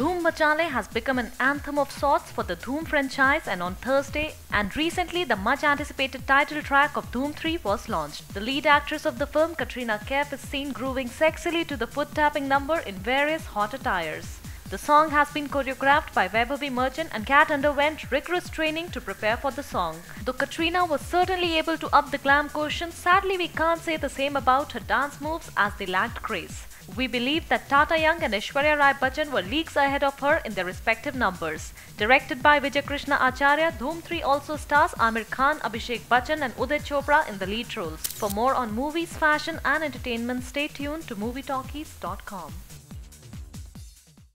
Dhoom Machale has become an anthem of sorts for the Dhoom franchise, and on Thursday and recently the much anticipated title track of Dhoom 3 was launched. The lead actress of the film, Katrina Kaif, is seen grooving sexily to the foot-tapping number in various hot attires. The song has been choreographed by Vaibhavi Merchant, and Kat underwent rigorous training to prepare for the song. Though Katrina was certainly able to up the glam quotient, sadly we can't say the same about her dance moves as they lacked grace. We believe that Tata Young and Aishwarya Rai Bachchan were leagues ahead of her in their respective numbers. Directed by Vijay Krishna Acharya, Dhoom 3 also stars Aamir Khan, Abhishek Bachchan and Uday Chopra in the lead roles. For more on movies, fashion and entertainment, stay tuned to movietalkies.com.